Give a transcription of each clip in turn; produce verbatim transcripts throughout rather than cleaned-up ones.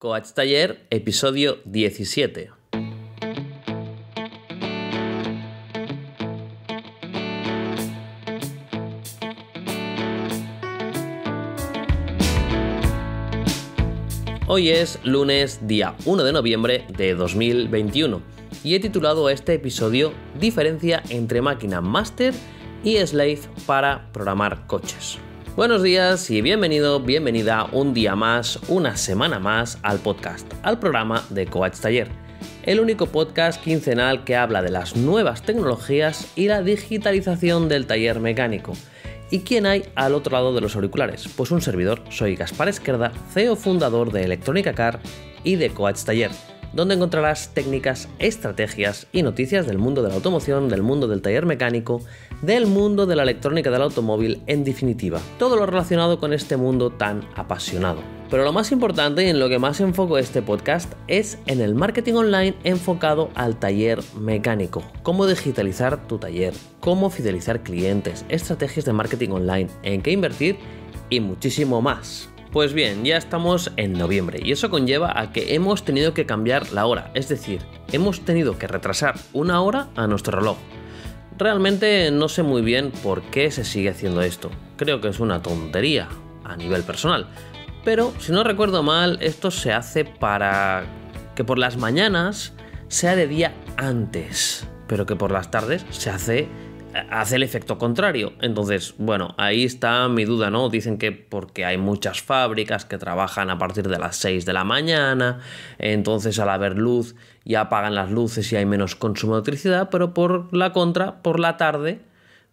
Coach Taller, episodio diecisiete. Hoy es lunes, día uno de noviembre de dos mil veintiuno, y he titulado a este episodio Diferencia entre máquina máster y slave para programar coches. Buenos días y bienvenido, bienvenida un día más, una semana más al podcast, al programa de Coach Taller, el único podcast quincenal que habla de las nuevas tecnologías y la digitalización del taller mecánico. ¿Y quién hay al otro lado de los auriculares? Pues un servidor, soy Gaspar Esquerda, C E O fundador de Electrónica Car y de Coach Taller, donde encontrarás técnicas, estrategias y noticias del mundo de la automoción, del mundo del taller mecánico, del mundo de la electrónica del automóvil, en definitiva, todo lo relacionado con este mundo tan apasionado. Pero lo más importante y en lo que más enfoco este podcast es en el marketing online enfocado al taller mecánico. Cómo digitalizar tu taller, cómo fidelizar clientes, estrategias de marketing online, en qué invertir y muchísimo más. Pues bien, ya estamos en noviembre y eso conlleva a que hemos tenido que cambiar la hora, es decir, hemos tenido que retrasar una hora a nuestro reloj. Realmente no sé muy bien por qué se sigue haciendo esto, creo que es una tontería a nivel personal, pero si no recuerdo mal, esto se hace para que por las mañanas sea de día antes, pero que por las tardes se hace... hace el efecto contrario. Entonces, bueno, ahí está mi duda, ¿no? Dicen que porque hay muchas fábricas que trabajan a partir de las seis de la mañana, entonces al haber luz ya apagan las luces y hay menos consumo de electricidad, pero por la contra, por la tarde,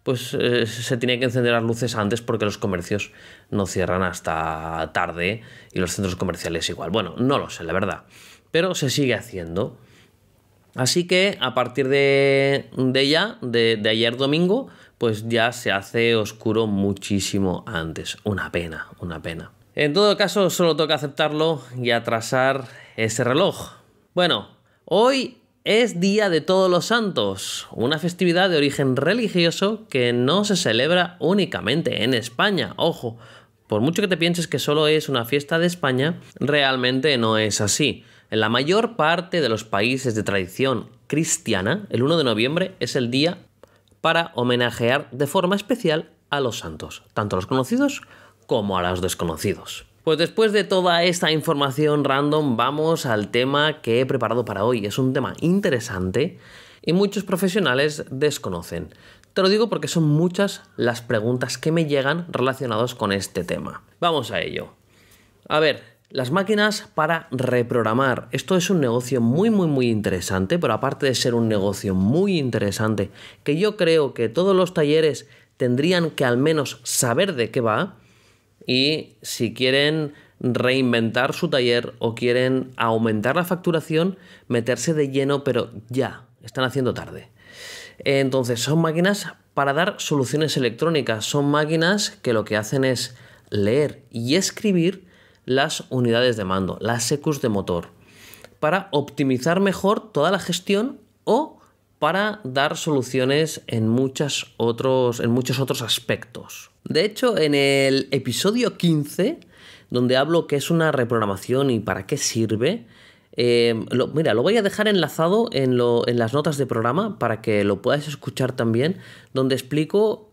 pues eh, se tienen que encender las luces antes porque los comercios no cierran hasta tarde y los centros comerciales igual. Bueno, no lo sé, la verdad, pero se sigue haciendo. Así que a partir de, de ya, de, de ayer domingo, pues ya se hace oscuro muchísimo antes. Una pena, una pena. En todo caso, solo toca aceptarlo y atrasar ese reloj. Bueno, hoy es Día de Todos los Santos, una festividad de origen religioso que no se celebra únicamente en España. Ojo, por mucho que te pienses que solo es una fiesta de España, realmente no es así. En la mayor parte de los países de tradición cristiana, el uno de noviembre es el día para homenajear de forma especial a los santos, tanto a los conocidos como a los desconocidos. Pues después de toda esta información random, vamos al tema que he preparado para hoy. Es un tema interesante y muchos profesionales desconocen. Te lo digo porque son muchas las preguntas que me llegan relacionadas con este tema. Vamos a ello. A ver... Las máquinas para reprogramar. Esto es un negocio muy, muy, muy interesante, pero aparte de ser un negocio muy interesante, que yo creo que todos los talleres tendrían que al menos saber de qué va, y si quieren reinventar su taller o quieren aumentar la facturación, meterse de lleno, pero ya, están haciendo tarde. Entonces, son máquinas para dar soluciones electrónicas, son máquinas que lo que hacen es leer y escribir las unidades de mando, las E C Us de motor, para optimizar mejor toda la gestión o para dar soluciones en, muchas otros, en muchos otros aspectos. De hecho, en el episodio quince, donde hablo qué es una reprogramación y para qué sirve, eh, lo, mira, lo voy a dejar enlazado en, lo, en las notas de programa para que lo puedas escuchar también, donde explico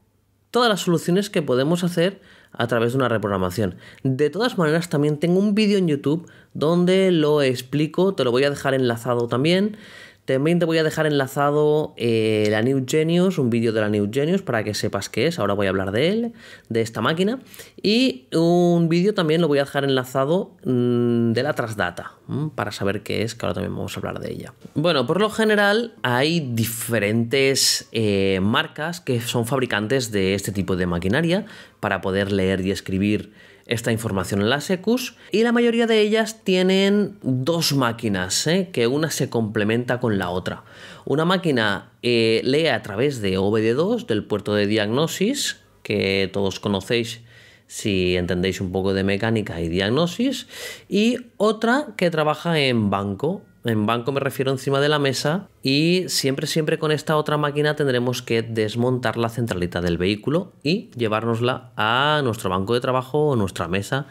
todas las soluciones que podemos hacer a través de una reprogramación. De todas maneras, también tengo un vídeo en YouTube donde lo explico, te lo voy a dejar enlazado también. También te voy a dejar enlazado eh, la New Genius, un vídeo de la New Genius para que sepas qué es, ahora voy a hablar de él, de esta máquina. Y un vídeo también lo voy a dejar enlazado mmm, de la Trasdata, mmm, para saber qué es, que ahora también vamos a hablar de ella. Bueno, por lo general hay diferentes eh, marcas que son fabricantes de este tipo de maquinaria para poder leer y escribir esta información en las E C Us, y la mayoría de ellas tienen dos máquinas, ¿eh? que una se complementa con la otra. Una máquina eh, lee a través de O B D dos, del puerto de diagnosis, que todos conocéis si entendéis un poco de mecánica y diagnosis, y otra que trabaja en banco. En banco me refiero encima de la mesa, y siempre, siempre con esta otra máquina tendremos que desmontar la centralita del vehículo y llevárnosla a nuestro banco de trabajo o nuestra mesa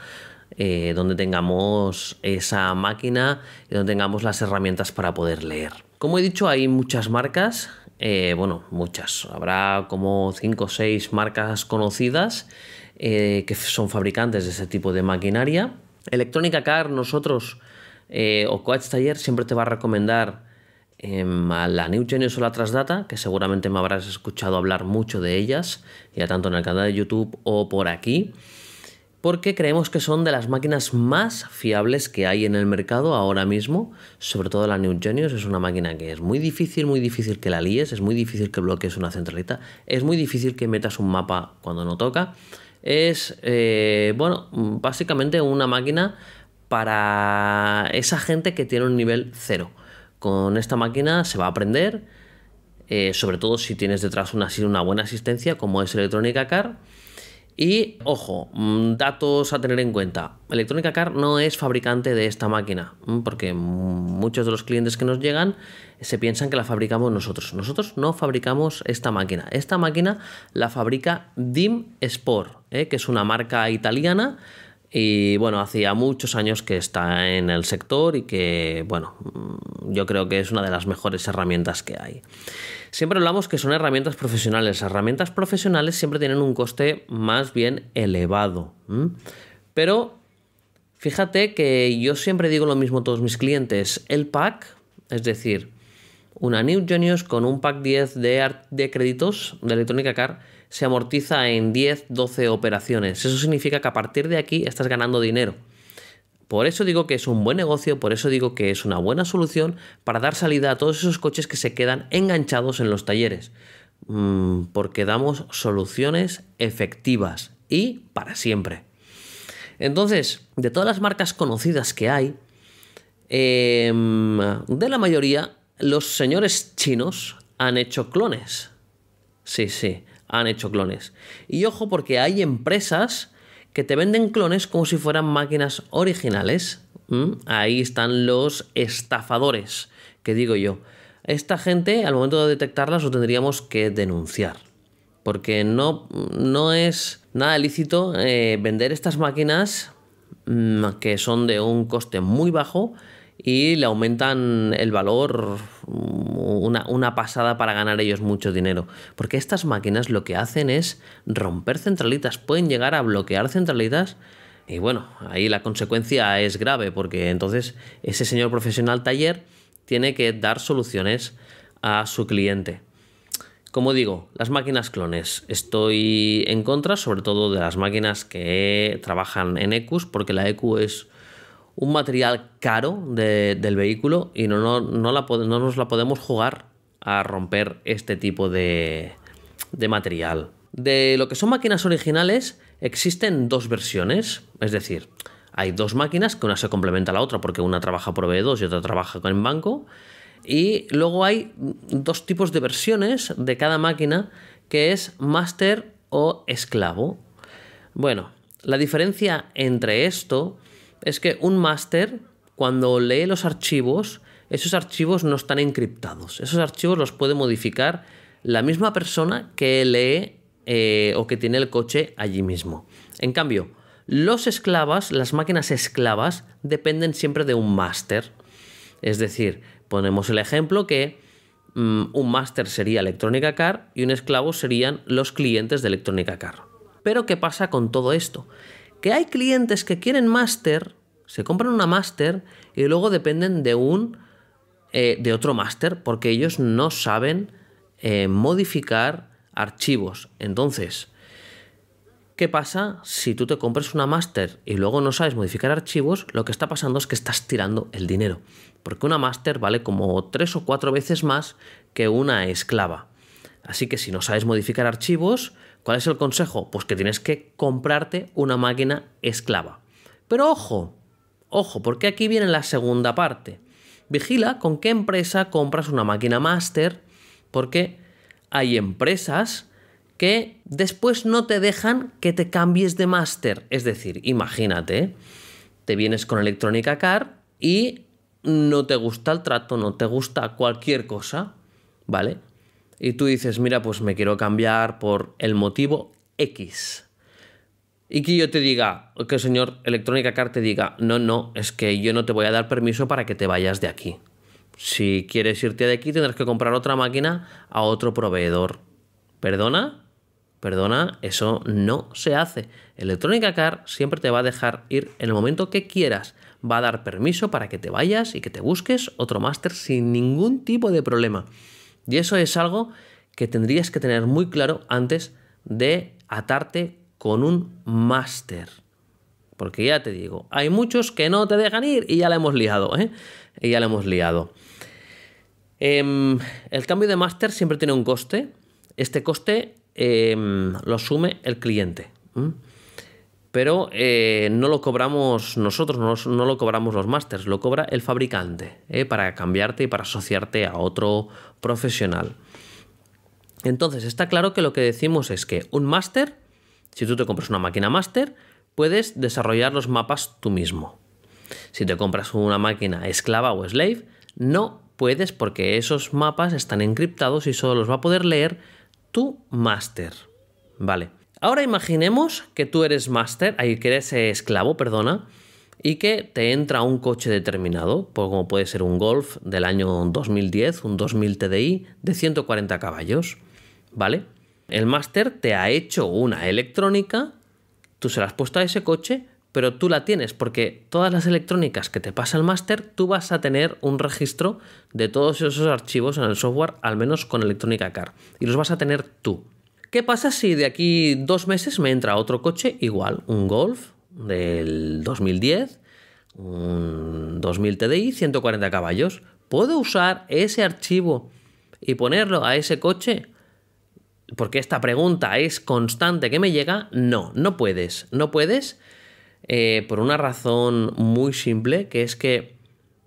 eh, donde tengamos esa máquina y donde tengamos las herramientas para poder leer. Como he dicho, hay muchas marcas, eh, bueno, muchas, habrá como cinco o seis marcas conocidas eh, que son fabricantes de ese tipo de maquinaria. Electrónica Car, nosotros eh, o Coach Taller siempre te va a recomendar a la New Genius o la Trasdata, que seguramente me habrás escuchado hablar mucho de ellas, ya tanto en el canal de YouTube o por aquí, porque creemos que son de las máquinas más fiables que hay en el mercado ahora mismo. Sobre todo la New Genius es una máquina que es muy difícil, muy difícil que la líes, es muy difícil que bloquees una centralita, es muy difícil que metas un mapa cuando no toca. Es, eh, bueno, básicamente una máquina para esa gente que tiene un nivel cero. Con esta máquina se va a aprender, eh, sobre todo si tienes detrás una, una buena asistencia como es Electrónica Car. Y ojo, datos a tener en cuenta: Electrónica Car no es fabricante de esta máquina, porque muchos de los clientes que nos llegan se piensan que la fabricamos nosotros. Nosotros no fabricamos esta máquina. Esta máquina la fabrica Dim Sport, eh, que es una marca italiana. Y bueno, hacía muchos años que está en el sector y que, bueno, yo creo que es una de las mejores herramientas que hay. Siempre hablamos que son herramientas profesionales. Herramientas profesionales siempre tienen un coste más bien elevado. Pero fíjate que yo siempre digo lo mismo a todos mis clientes. El pack, es decir, una New Genius con un pack diez de, de créditos de Electrónica Car se amortiza en diez, doce operaciones. Eso significa que a partir de aquí estás ganando dinero. Por eso digo que es un buen negocio, por eso digo que es una buena solución para dar salida a todos esos coches que se quedan enganchados en los talleres. Porque damos soluciones efectivas y para siempre. Entonces, de todas las marcas conocidas que hay, eh, de la mayoría, los señores chinos han hecho clones. Sí, sí, han hecho clones. Y ojo, porque hay empresas que te venden clones como si fueran máquinas originales. ¿Mm? Ahí están los estafadores, que digo yo. Esta gente, al momento de detectarlas, lo tendríamos que denunciar. Porque no, no es nada lícito eh, vender estas máquinas mmm, que son de un coste muy bajo y le aumentan el valor una, una pasada para ganar ellos mucho dinero. Porque estas máquinas lo que hacen es romper centralitas, pueden llegar a bloquear centralitas y bueno, ahí la consecuencia es grave, porque entonces ese señor profesional taller tiene que dar soluciones a su cliente. Como digo, las máquinas clones. Estoy en contra, sobre todo de las máquinas que trabajan en E Cus, porque la E Cu es un material caro de, del vehículo y no, no, no, la, no nos la podemos jugar a romper este tipo de, de material. De lo que son máquinas originales existen dos versiones, es decir, hay dos máquinas que una se complementa a la otra porque una trabaja por O B D dos y otra trabaja en banco, y luego hay dos tipos de versiones de cada máquina, que es máster o esclavo. Bueno, la diferencia entre esto es que un máster, cuando lee los archivos, esos archivos no están encriptados. Esos archivos los puede modificar la misma persona que lee eh, o que tiene el coche allí mismo. En cambio, los esclavas, las máquinas esclavas, dependen siempre de un máster. Es decir, ponemos el ejemplo que mmm, un máster sería Electrónica Car y un esclavo serían los clientes de Electrónica Car. Pero ¿qué pasa con todo esto? Que hay clientes que quieren máster, se compran una máster y luego dependen de un eh, de otro máster porque ellos no saben eh, modificar archivos. Entonces, ¿qué pasa si tú te compras una máster y luego no sabes modificar archivos? Lo que está pasando es que estás tirando el dinero, porque una máster vale como tres o cuatro veces más que una esclava. Así que si no sabes modificar archivos, ¿cuál es el consejo? Pues que tienes que comprarte una máquina esclava. Pero ojo, ojo, porque aquí viene la segunda parte. Vigila con qué empresa compras una máquina máster, porque hay empresas que después no te dejan que te cambies de máster. Es decir, imagínate, te vienes con Electrónica Car y no te gusta el trato, no te gusta cualquier cosa, ¿vale? Y tú dices, mira, pues me quiero cambiar por el motivo X. y que yo te diga, que el señor Electrónica Car te diga, no, no, es que yo no te voy a dar permiso para que te vayas de aquí. Si quieres irte de aquí tendrás que comprar otra máquina a otro proveedor. ¿Perdona? Perdona, eso no se hace. Electrónica Car siempre te va a dejar ir en el momento que quieras. Va a dar permiso para que te vayas y que te busques otro máster sin ningún tipo de problema. Y eso es algo que tendrías que tener muy claro antes de atarte con un máster. Porque ya te digo, hay muchos que no te dejan ir y ya la hemos liado, ¿eh? Y ya la hemos liado. Eh, el cambio de máster siempre tiene un coste. Este coste Eh, lo asume el cliente, ¿Mm? pero eh, no lo cobramos nosotros, no, no lo cobramos los másters, lo cobra el fabricante ¿eh? para cambiarte y para asociarte a otro profesional. Entonces está claro que lo que decimos es que un máster, si tú te compras una máquina máster, puedes desarrollar los mapas tú mismo. Si te compras una máquina esclava o slave, no puedes, porque esos mapas están encriptados y solo los va a poder leer tu máster. Vale. Ahora imaginemos que tú eres máster, ahí que eres esclavo, perdona, y que te entra un coche determinado, como puede ser un Golf del año dos mil diez, un dos mil T D I de ciento cuarenta caballos. Vale. El máster te ha hecho una electrónica, tú se la has puesto a ese coche, pero tú la tienes, porque todas las electrónicas que te pasa el máster, tú vas a tener un registro de todos esos archivos en el software, al menos con Electrónica Car, y los vas a tener tú. ¿Qué pasa si de aquí dos meses me entra otro coche igual? Un Golf del dos mil diez, un dos mil T D I, ciento cuarenta caballos. ¿Puedo usar ese archivo y ponerlo a ese coche? Porque esta pregunta es constante que me llega. No, no puedes, no puedes. Eh, por una razón muy simple, que es que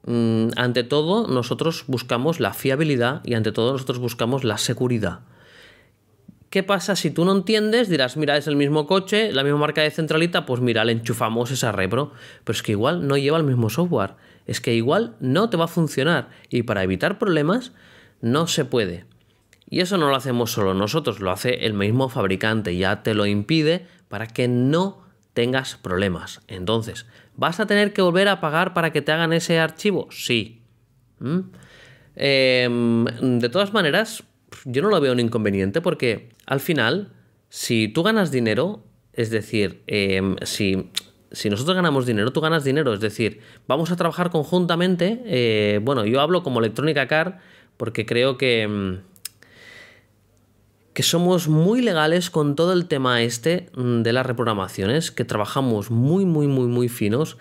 mmm, ante todo nosotros buscamos la fiabilidad y ante todo nosotros buscamos la seguridad. ¿Qué pasa si tú no entiendes? Dirás, mira, es el mismo coche, la misma marca de centralita, pues mira, le enchufamos esa repro, pero es que igual no lleva el mismo software, es que igual no te va a funcionar, y para evitar problemas no se puede. Y eso no lo hacemos solo nosotros, lo hace el mismo fabricante, ya te lo impide para que no tengas problemas. Entonces, ¿vas a tener que volver a pagar para que te hagan ese archivo? Sí. ¿Mm? Eh, de todas maneras, yo no lo veo un inconveniente, porque al final, si tú ganas dinero, es decir, eh, si, si nosotros ganamos dinero, tú ganas dinero, es decir, vamos a trabajar conjuntamente. Eh, bueno, yo hablo como Electrónica Car porque creo que... que somos muy legales con todo el tema este de las reprogramaciones, que trabajamos muy, muy, muy, muy finos,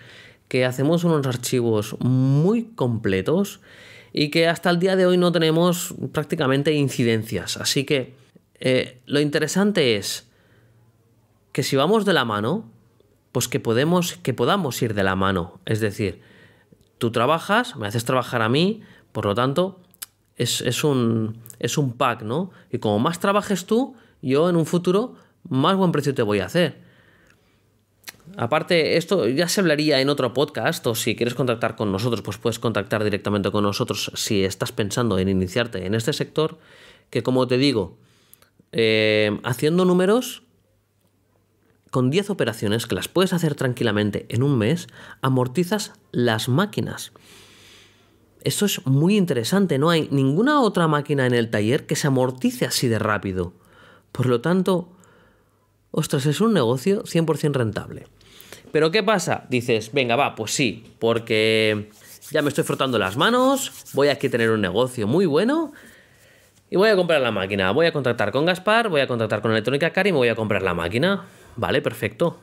que hacemos unos archivos muy completos y que hasta el día de hoy no tenemos prácticamente incidencias. Así que eh, lo interesante es que si vamos de la mano, pues que, podemos, que podamos ir de la mano. Es decir, tú trabajas, me haces trabajar a mí, por lo tanto... Es, es, un, es un pack, ¿no? Y como más trabajes tú, yo en un futuro más buen precio te voy a hacer. Aparte, esto ya se hablaría en otro podcast, o si quieres contactar con nosotros, pues puedes contactar directamente con nosotros si estás pensando en iniciarte en este sector, que como te digo, eh, haciendo números, con diez operaciones que las puedes hacer tranquilamente en un mes, amortizas las máquinas. Esto es muy interesante, no hay ninguna otra máquina en el taller que se amortice así de rápido. Por lo tanto, ostras, es un negocio cien por cien rentable. ¿Pero qué pasa? Dices, venga, va, pues sí, porque ya me estoy frotando las manos, voy aquí a tener un negocio muy bueno y voy a comprar la máquina. Voy a contactar con Gaspar, voy a contactar con Electrónica Car y me voy a comprar la máquina. Vale, perfecto.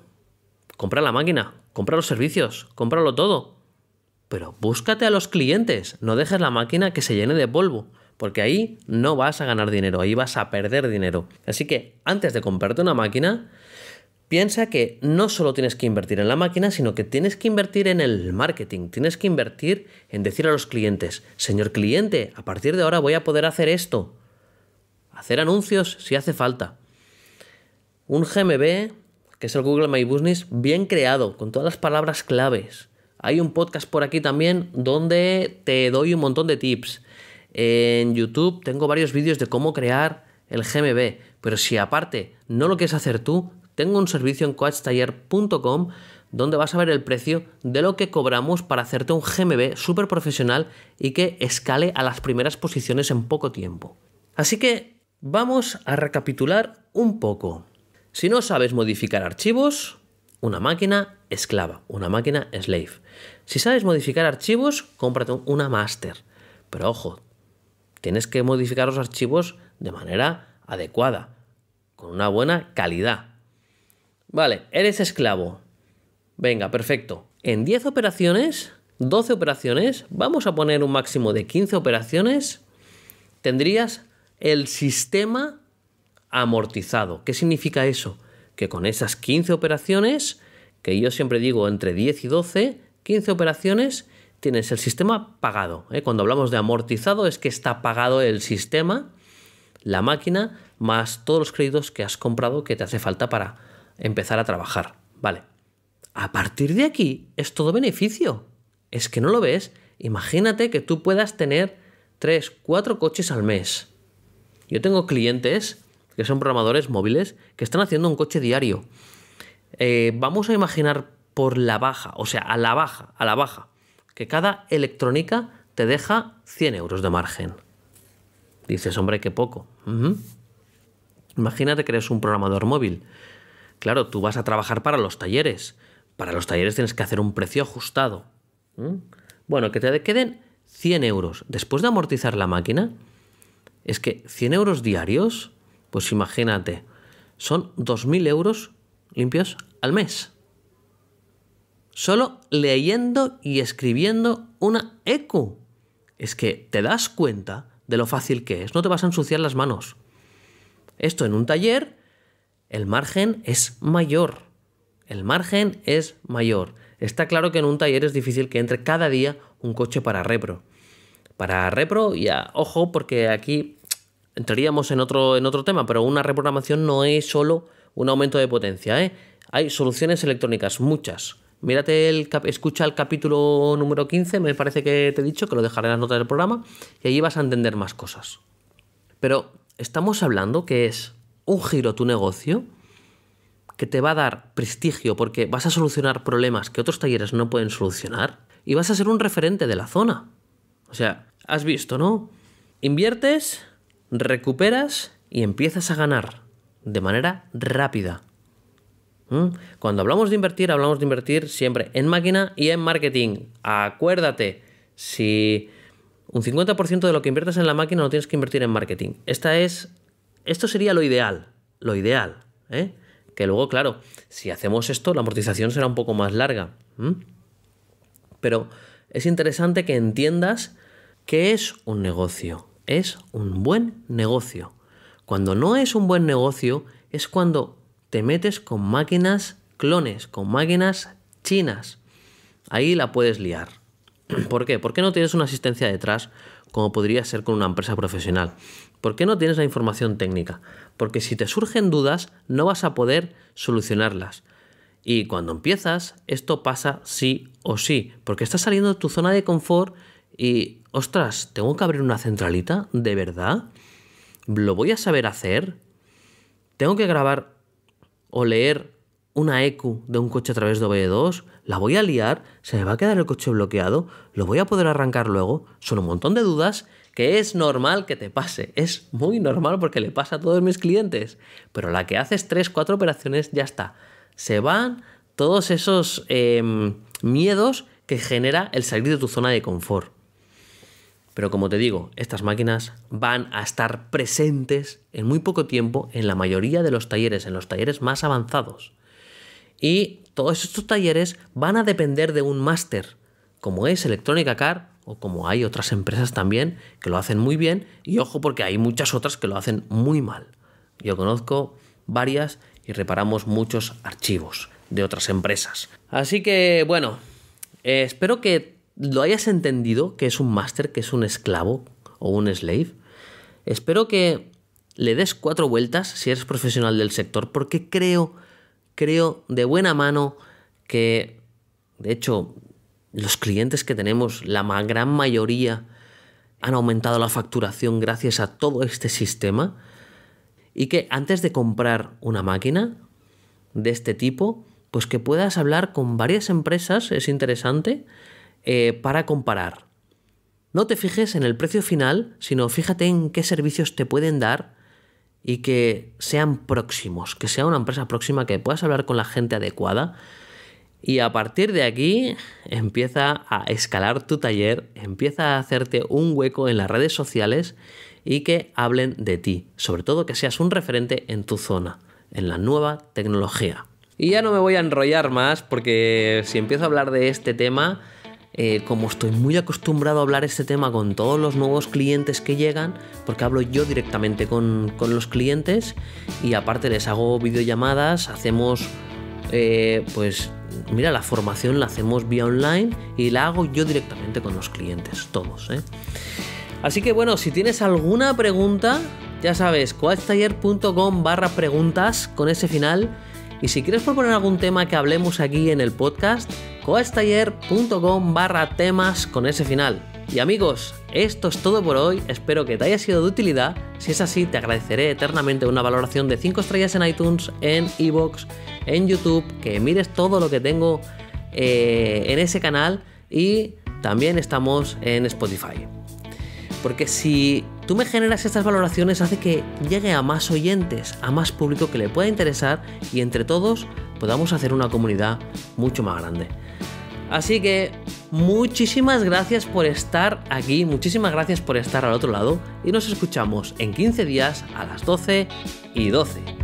Compra la máquina, compra los servicios, cómpralo todo. Pero búscate a los clientes, no dejes la máquina que se llene de polvo, porque ahí no vas a ganar dinero, ahí vas a perder dinero. Así que antes de comprarte una máquina, piensa que no solo tienes que invertir en la máquina, sino que tienes que invertir en el marketing, tienes que invertir en decir a los clientes, señor cliente, a partir de ahora voy a poder hacer esto, hacer anuncios si hace falta. Un G M B, que es el Google My Business, bien creado, con todas las palabras claves. Hay un podcast por aquí también donde te doy un montón de tips. En YouTube tengo varios vídeos de cómo crear el G M B. Pero si aparte no lo quieres hacer tú, tengo un servicio en coach taller punto com donde vas a ver el precio de lo que cobramos para hacerte un G M B súper profesional y que escale a las primeras posiciones en poco tiempo. Así que vamos a recapitular un poco. Si no sabes modificar archivos, una máquina esclava, una máquina slave. Si sabes modificar archivos, cómprate una master. Pero ojo, tienes que modificar los archivos de manera adecuada, con una buena calidad. Vale, eres esclavo. Venga, perfecto. En diez operaciones, doce operaciones, vamos a poner un máximo de quince operaciones, tendrías el sistema amortizado. ¿Qué significa eso? Que con esas quince operaciones, que yo siempre digo entre diez y doce, quince operaciones, tienes el sistema pagado, ¿eh? Cuando hablamos de amortizado es que está pagado el sistema, la máquina, más todos los créditos que has comprado que te hace falta para empezar a trabajar. Vale. A partir de aquí es todo beneficio. Es que no lo ves. Imagínate que tú puedas tener tres, cuatro coches al mes. Yo tengo clientes que son programadores móviles que están haciendo un coche diario. Eh, vamos a imaginar por la baja, o sea, a la baja, a la baja, que cada electrónica te deja cien euros de margen. Dices, hombre, qué poco. Uh-huh. Imagínate que eres un programador móvil. Claro, tú vas a trabajar para los talleres. Para los talleres tienes que hacer un precio ajustado. ¿Mm? Bueno, que te queden cien euros. Después de amortizar la máquina, es que cien euros diarios, pues imagínate, son dos mil euros limpios al mes. Solo leyendo y escribiendo una E C U. Es que te das cuenta de lo fácil que es. No te vas a ensuciar las manos. Esto en un taller, el margen es mayor. El margen es mayor. Está claro que en un taller es difícil que entre cada día un coche para repro. Para repro, ya, ojo, porque aquí entraríamos en otro, en otro tema, pero una reprogramación no es solo un aumento de potencia, ¿eh? Hay soluciones electrónicas, muchas. Mírate, el cap escucha el capítulo número quince, me parece que te he dicho, que lo dejaré en las notas del programa, y allí vas a entender más cosas. Pero estamos hablando que es un giro a tu negocio que te va a dar prestigio porque vas a solucionar problemas que otros talleres no pueden solucionar y vas a ser un referente de la zona. O sea, has visto, ¿no? Inviertes, recuperas y empiezas a ganar de manera rápida. ¿Mm? Cuando hablamos de invertir, hablamos de invertir siempre en máquina y en marketing. Acuérdate, si un cincuenta por ciento de lo que inviertes en la máquina lo tienes que invertir en marketing. Esta es, esto sería lo ideal, lo ideal, ¿eh? Que luego, claro, si hacemos esto, la amortización será un poco más larga. ¿Mm? Pero es interesante que entiendas que es un negocio, es un buen negocio. Cuando no es un buen negocio es cuando te metes con máquinas clones, con máquinas chinas. Ahí la puedes liar. ¿Por qué? Porque no tienes una asistencia detrás como podría ser con una empresa profesional. ¿Por qué no tienes la información técnica? Porque si te surgen dudas, no vas a poder solucionarlas. Y cuando empiezas, esto pasa sí o sí, porque estás saliendo de tu zona de confort y, ostras, ¿tengo que abrir una centralita? ¿De verdad? ¿Lo voy a saber hacer? ¿Tengo que grabar o leer una E C U de un coche a través de O B D dos? ¿La voy a liar? ¿Se me va a quedar el coche bloqueado? ¿Lo voy a poder arrancar luego? Son un montón de dudas que es normal que te pase. Es muy normal porque le pasa a todos mis clientes. Pero la que haces tres, cuatro operaciones, ya está. Se van todos esos eh, miedos que genera el salir de tu zona de confort. Pero como te digo, estas máquinas van a estar presentes en muy poco tiempo en la mayoría de los talleres, en los talleres más avanzados. Y todos estos talleres van a depender de un máster, como es Electrónica Car, o como hay otras empresas también que lo hacen muy bien, y ojo porque hay muchas otras que lo hacen muy mal. Yo conozco varias y reparamos muchos archivos de otras empresas. Así que, bueno, eh, espero que lo hayas entendido, que es un máster, que es un esclavo o un slave. Espero que le des cuatro vueltas si eres profesional del sector, porque creo, creo de buena mano que, de hecho, los clientes que tenemos, la gran mayoría, han aumentado la facturación gracias a todo este sistema, y que antes de comprar una máquina de este tipo, pues que puedas hablar con varias empresas, es interesante, eh, para comparar. No te fijes en el precio final, sino fíjate en qué servicios te pueden dar y que sean próximos, que sea una empresa próxima, que puedas hablar con la gente adecuada. Y a partir de aquí empieza a escalar tu taller, empieza a hacerte un hueco en las redes sociales y que hablen de ti. Sobre todo que seas un referente en tu zona, en la nueva tecnología. Y ya no me voy a enrollar más porque si empiezo a hablar de este tema, eh, como estoy muy acostumbrado a hablar este tema con todos los nuevos clientes que llegan, porque hablo yo directamente con, con los clientes y aparte les hago videollamadas, hacemos... Eh, pues mira, la formación la hacemos vía online y la hago yo directamente con los clientes, todos, ¿eh? Así que bueno, si tienes alguna pregunta, ya sabes, coach taller punto com barra preguntas con ese final. Y si quieres proponer algún tema que hablemos aquí en el podcast, coach taller punto com barra temas con ese final. Y amigos, esto es todo por hoy, espero que te haya sido de utilidad. Si es así, te agradeceré eternamente una valoración de cinco estrellas en iTunes, en iVoox, en YouTube, que mires todo lo que tengo eh, en ese canal, y también estamos en Spotify. Porque si tú me generas estas valoraciones, hace que llegue a más oyentes, a más público que le pueda interesar, y entre todos podamos hacer una comunidad mucho más grande. Así que... muchísimas gracias por estar aquí, muchísimas gracias por estar al otro lado y nos escuchamos en quince días a las doce y doce.